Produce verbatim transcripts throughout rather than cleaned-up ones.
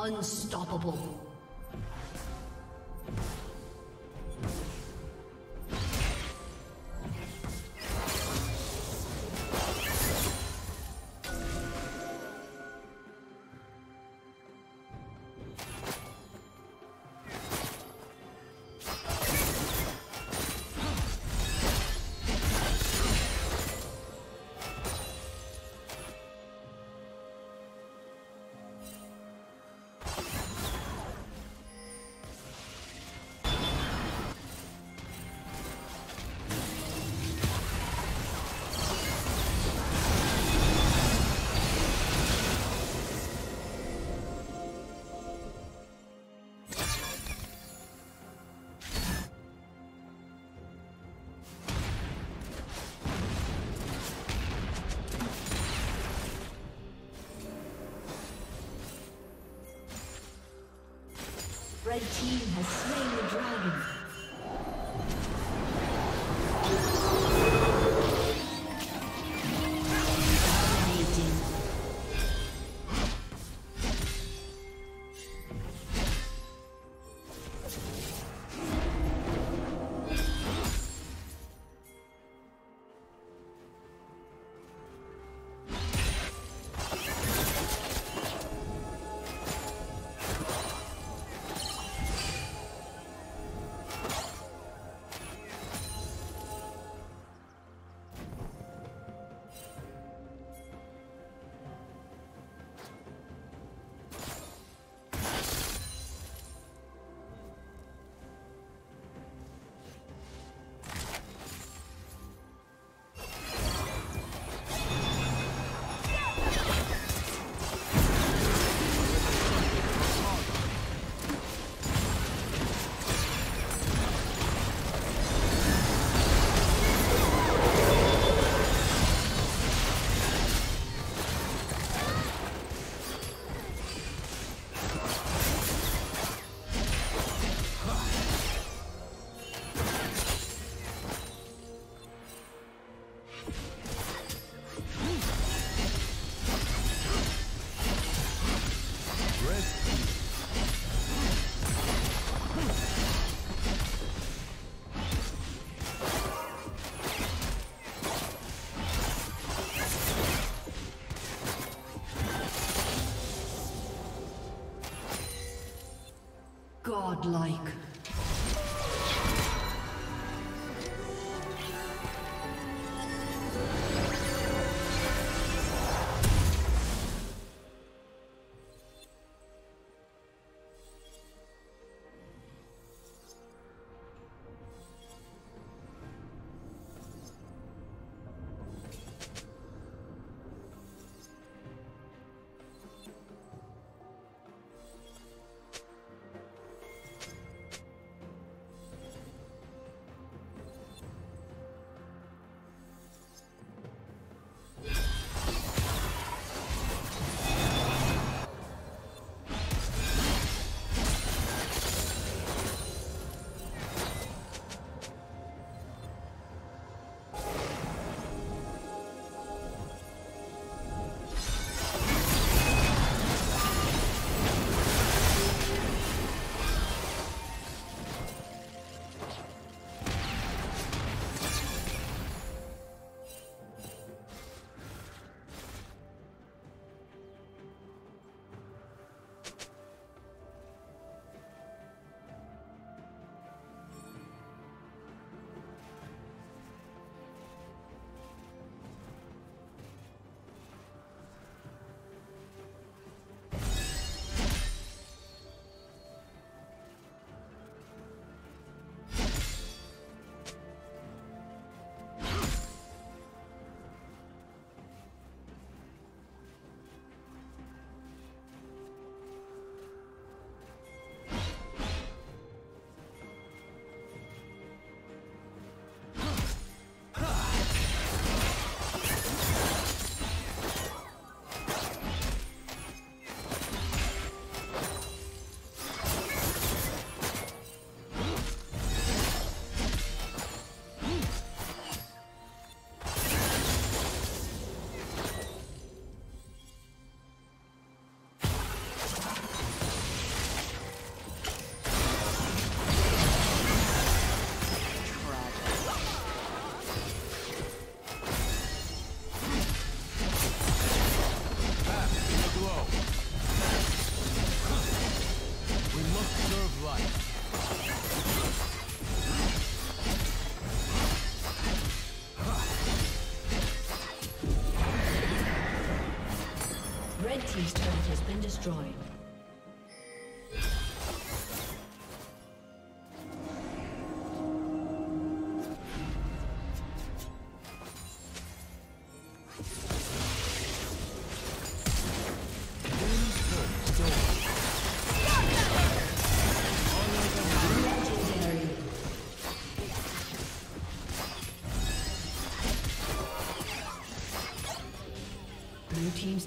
Unstoppable. Red team has slain the dragon. Godlike. has been destroyed. Team's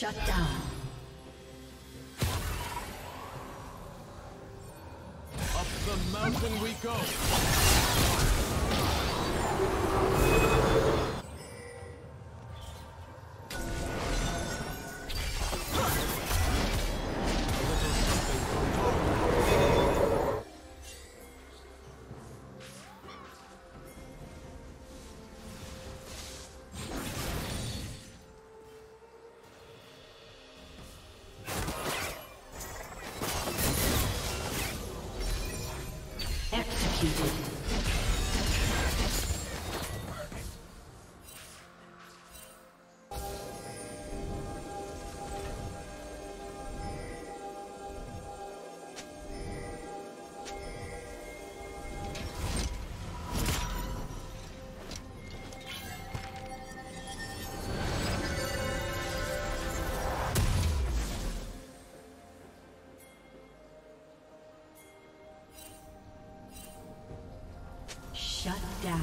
Shut down. Up the mountain we go. Shut down.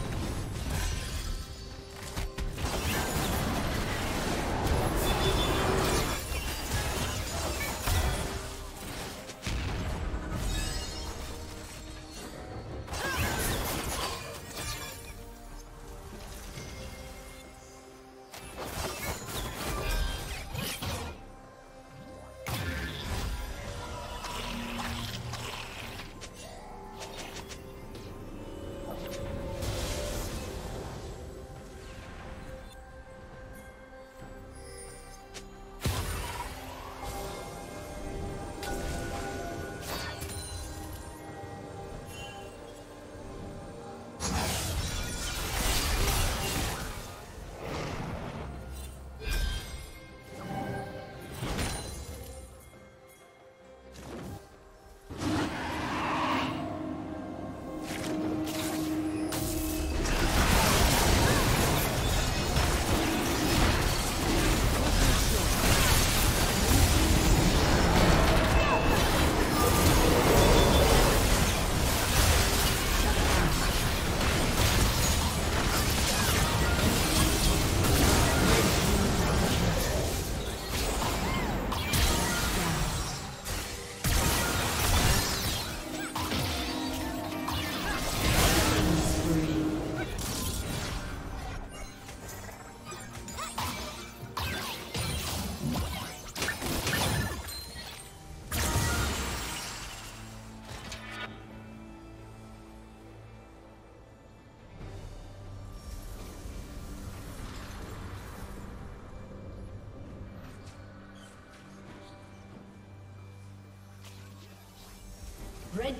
Red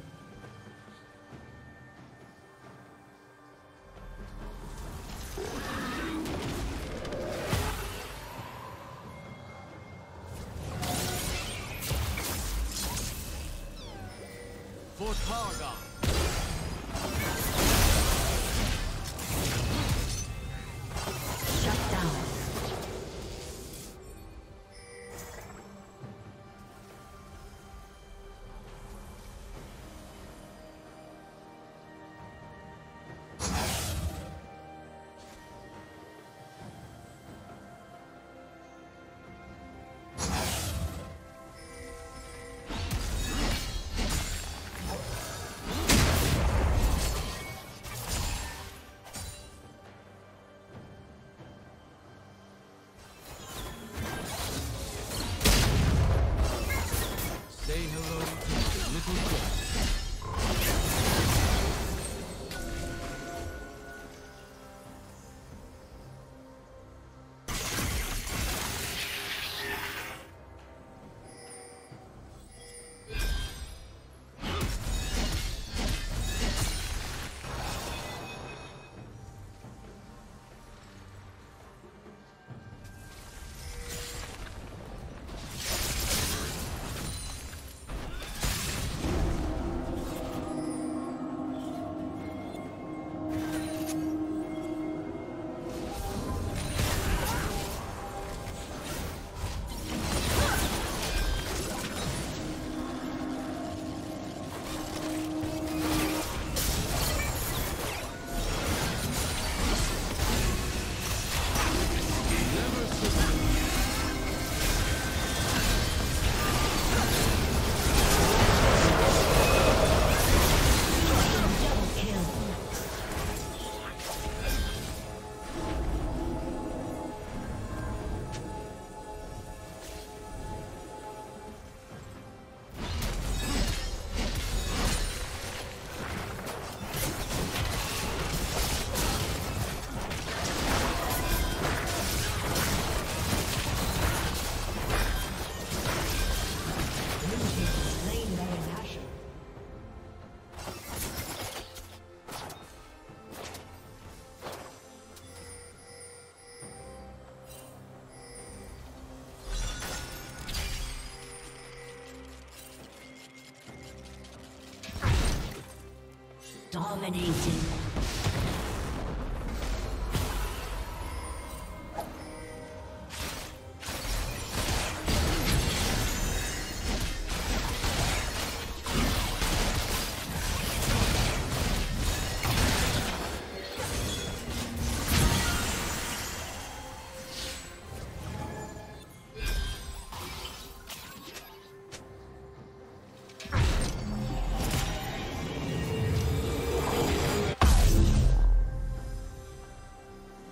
Dominating.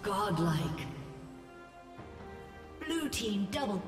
Godlike. Blue team double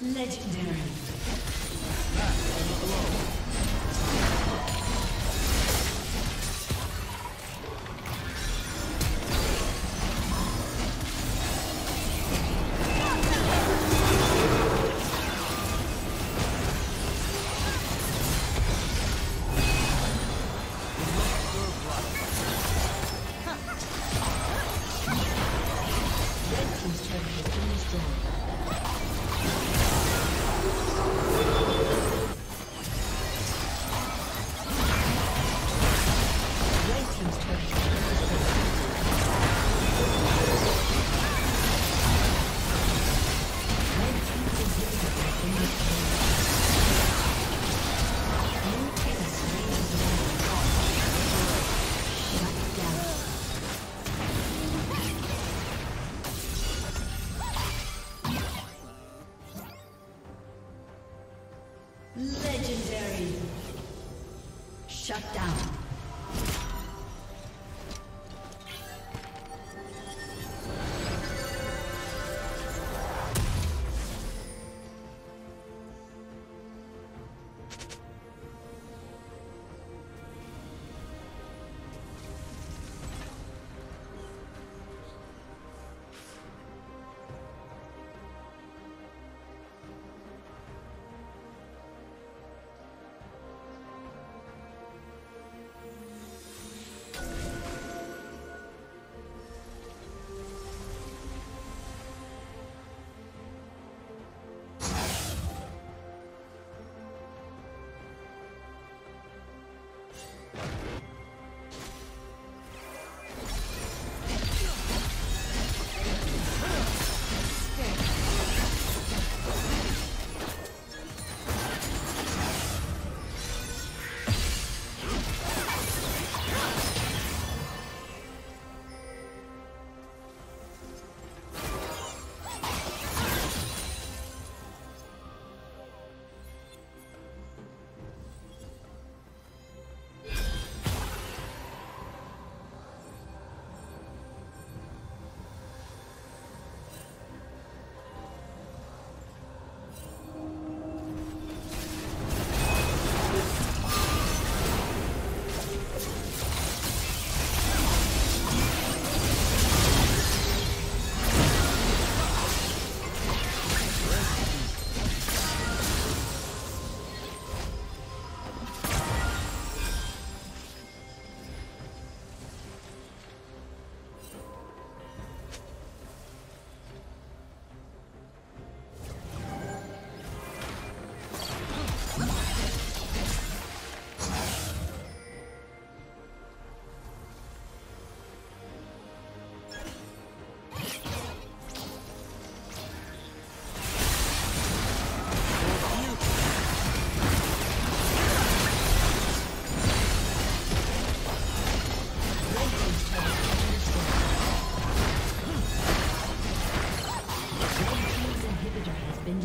Legendary. Red team's turret has been destroyed.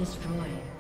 destroyed.